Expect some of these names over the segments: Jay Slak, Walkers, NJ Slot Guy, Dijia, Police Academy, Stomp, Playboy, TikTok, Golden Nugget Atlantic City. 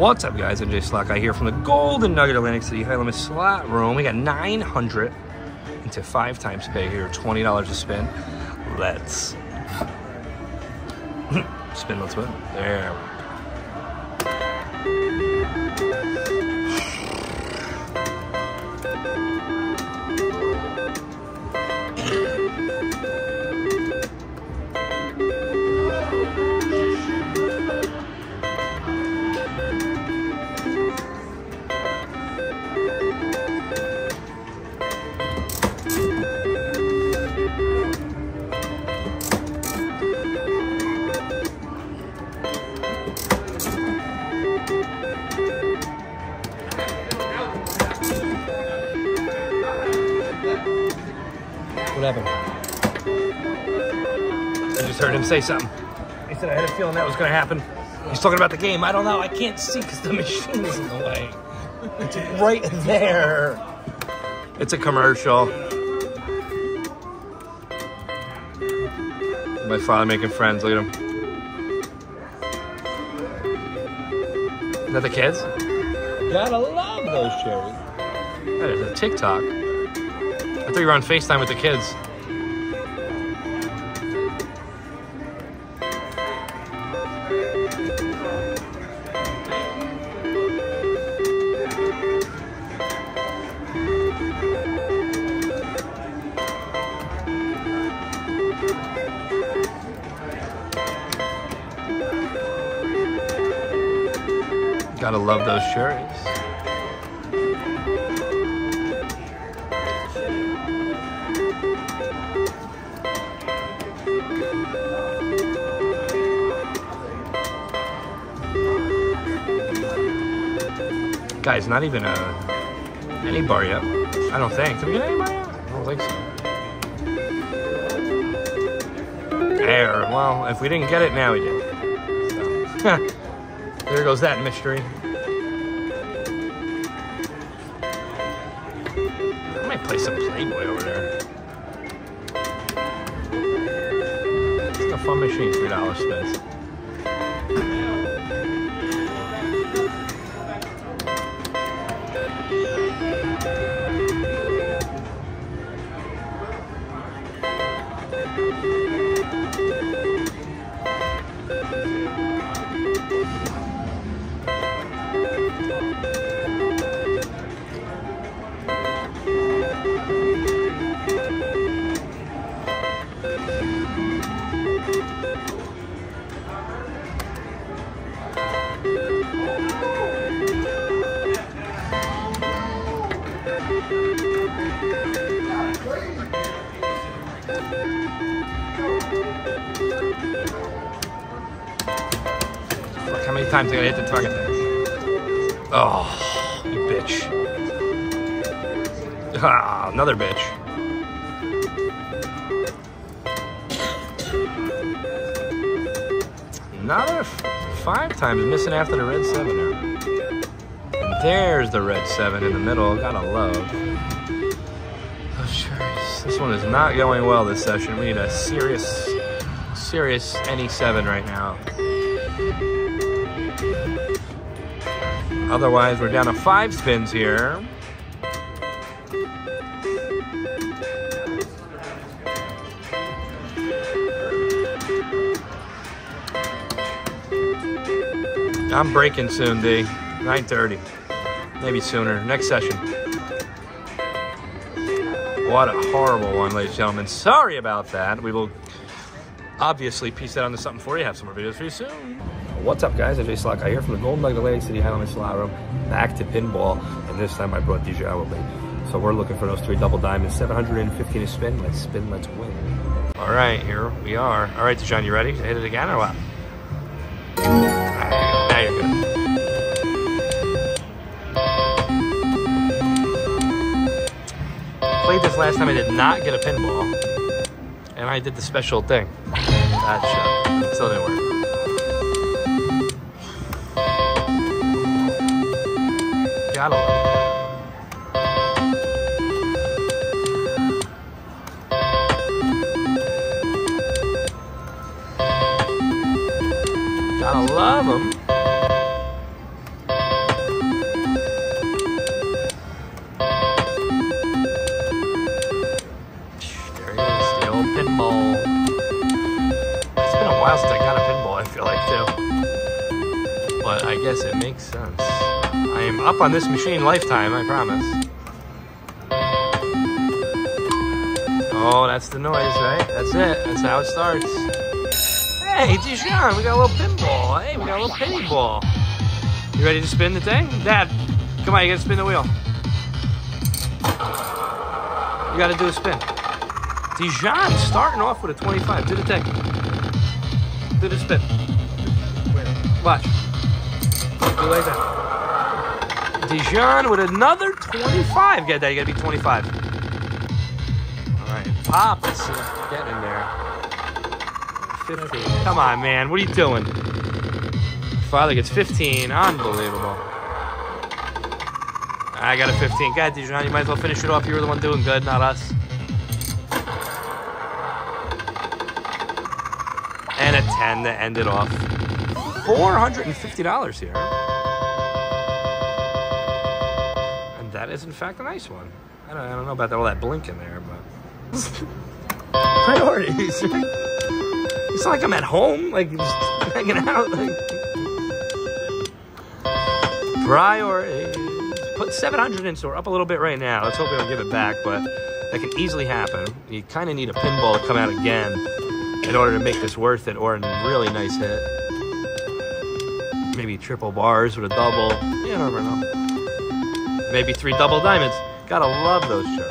What's up, guys? NJ Slot Guy here from the Golden Nugget Atlantic City high limit slot room. We got 900 into 5 times pay here, $20 to spin. Let's spin, let's win. There. What happened? I just heard him say something. He said, I had a feeling that was going to happen. He's talking about the game. I don't know. I can't see because the machine is in the way. It's right there. It's a commercial. My father making friends. Look at him. Is that the kids? Gotta love those cherries. That is a TikTok. I thought you were on FaceTime with the kids. Gotta love those shirts. Guys, not even any bar yet. I don't think. Did we get any bar yet? I don't think so. There. Well, if we didn't get it, now we did. So. There goes that mystery. I might play some Playboy over there. It's a fun machine, $3 spins. Look how many times I gotta hit the target there. Oh, you bitch. Ah, another bitch. Another 5 times missing after the red 7 there. And there's the red 7 in the middle. Gotta love. Oh, sure. This one is not going well this session. We need a serious any 7 right now. Otherwise, we're down to 5 spins here. I'm breaking soon, D. 9:30. Maybe sooner. Next session. What a horrible one, ladies and gentlemen. Sorry about that. We will obviously piece that onto something for you. Have some more videos for you soon. What's up, guys? Jay Slak here from the Golden Nugget Atlantic City high limit slot room. Back to pinball, and this time I brought Dijia with me. So we're looking for those 3 double diamonds, 715 to spin. Let's spin, let's win. All right, here we are. All right, Dijia, you ready to hit it again or what? All right, now you're good. I played this last time, I did not get a pinball, and I did the special thing. That shit. It still didn't work. Got him. Gotta love him. while since I got a pinball, I feel like, too. But I guess it makes sense. I am up on this machine lifetime, I promise. Oh, that's the noise, right? That's it. That's how it starts. Hey, Dijia, we got a little pinball. Hey, we got a little penny ball. You ready to spin the thing? Dad, come on, you gotta spin the wheel. You gotta do a spin. Dijia starting off with a 25. Do the thing. Do the spin. Watch. Do like that. Dijia with another 25. Yeah, Dad, you gotta be 25. Pop, let's see if I can get in there. 15. Come on, man. What are you doing? Father gets 15. Unbelievable. I got a 15. God, Dijon, you might as well finish it off. You were the one doing good, not us. And a 10 to end it off. $450 here. And that is, in fact, a nice one. I don't know about all that blink in there, but... Priorities. It's not like I'm at home, like just hanging out. Like. Priorities. Put 700 in, so we're up a little bit right now. Let's hope we don't give it back, but that can easily happen. You kind of need a pinball to come out again in order to make this worth it, or a really nice hit. Maybe triple bars with a double. You never know. Maybe 3 double diamonds. Gotta love those charts.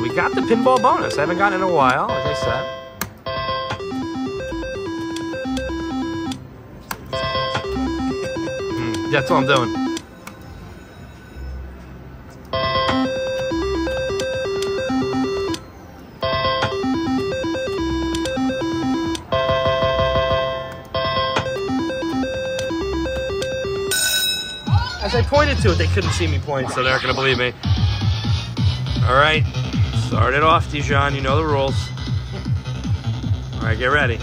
We got the pinball bonus. I haven't gotten in a while, like I said. That's all I'm doing. As I pointed to it, they couldn't see me point, so they're not gonna believe me. All right. Start it off, Dijon. You know the rules. All right, get ready.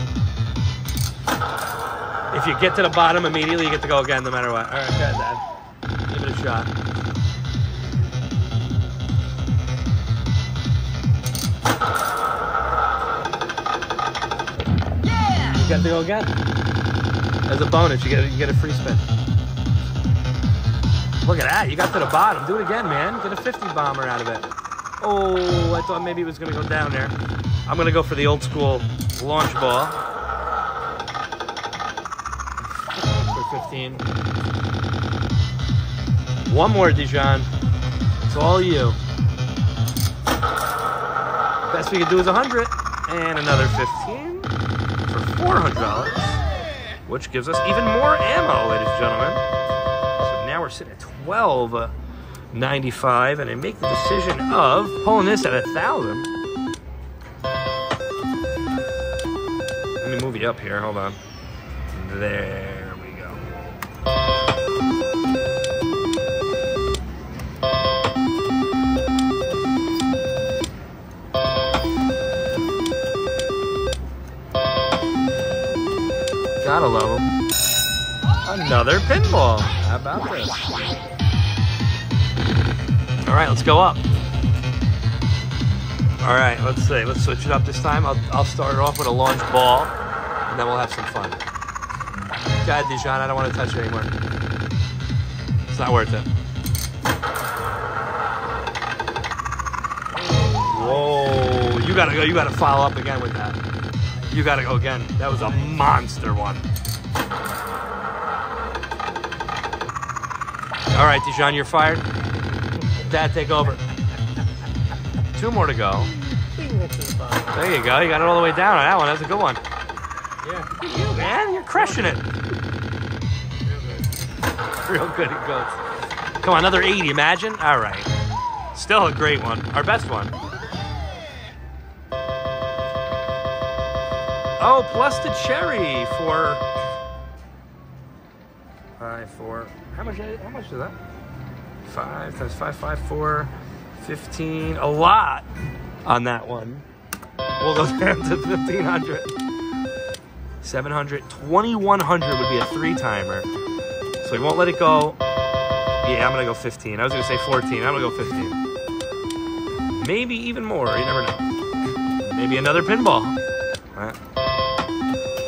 If you get to the bottom immediately, you get to go again no matter what. All right, go ahead, Dad. Give it a shot. Yeah! You got to go again. As a bonus, you get a free spin. Look at that. You got to the bottom. Do it again, man. Get a 50 bomber out of it. Oh, I thought maybe it was going to go down there. I'm going to go for the old school launch ball. For 15. One more, Dijon. It's all you. Best we could do is 100. And another 15 for $400. Which gives us even more ammo, ladies and gentlemen. So now we're sitting at 12. 95, and I make the decision of pulling this at 1,000. Let me move you up here. Hold on. There we go. Gotta love him. Another pinball. How about this? All right, let's go up. All right, let's see. Let's switch it up this time. I'll start it off with a launch ball, and then we'll have some fun. God, Dijon, I don't want to touch it anymore. It's not worth it. Whoa, you gotta go. You gotta follow up again with that. You gotta go again. That was a monster one. All right, Dijon, you're fired. Dad, take over. 2 more to go. There you go. You got it all the way down on that one. That's a good one. Yeah. Man, you're crushing it. Real good it goes. Come on, another 80. Imagine. All right. Still a great one. Our best one. Oh, plus the cherry for 5, 4. How much is that? 5 times 5, 5, 4, 15. A lot on that one. We'll go down to 1,500. 700. 2,100 would be a 3-timer. So we won't let it go. Yeah, I'm going to go 15. I was going to say 14. I'm going to go 15. Maybe even more. You never know. Maybe another pinball. Right.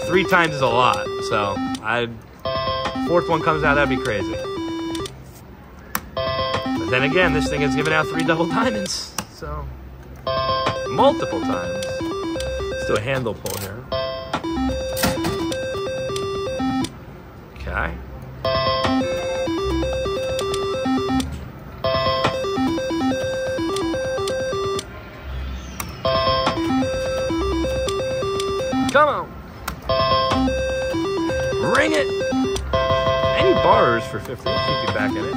3 times is a lot, so I 4th one comes out, that'd be crazy. But then again, this thing has given out 3 double diamonds, so multiple times. Let's do a handle pull here. Okay. Come on. Ring it. Any borrowers for 50. We'll keep you back in it.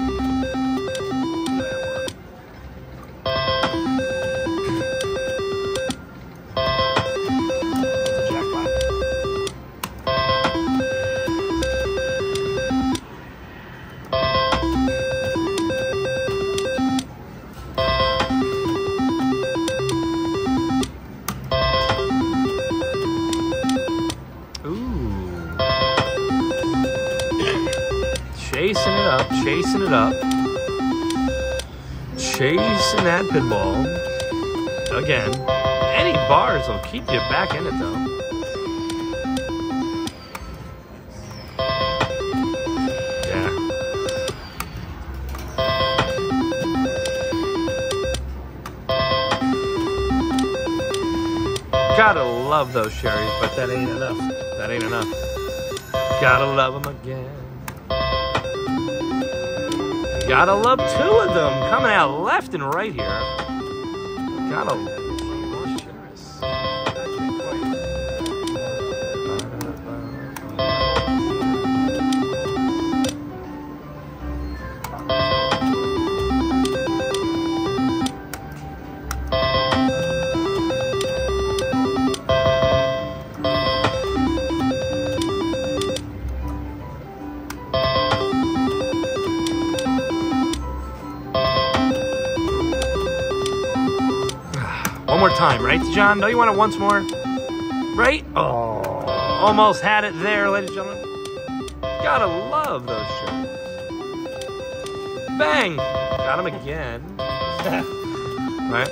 Chasing it up, chasing that pinball, again, any bars will keep you back in it though, yeah, gotta love those cherries, but that ain't enough, gotta love them again. Gotta love 2 of them coming out left and right here. Gotta time, right, John? No, you want it once more? Right? Oh, almost had it there, ladies and gentlemen. Gotta love those shirts. Bang! Got him again. Right?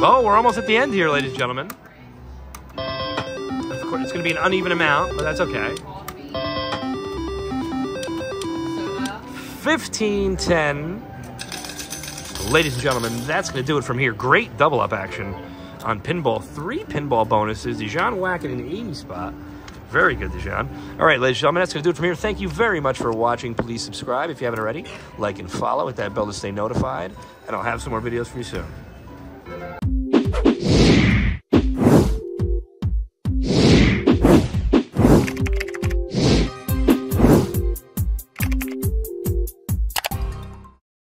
Well, we're almost at the end here, ladies and gentlemen. It's going to be an uneven amount, but that's okay. 15-10. Ladies and gentlemen, that's going to do it from here. Great double-up action on pinball. 3 pinball bonuses. Dijon whacking in the 80 spot. Very good, Dijon. All right, ladies and gentlemen, that's going to do it from here. Thank you very much for watching. Please subscribe if you haven't already. Like and follow. Hit that bell to stay notified. And I'll have some more videos for you soon.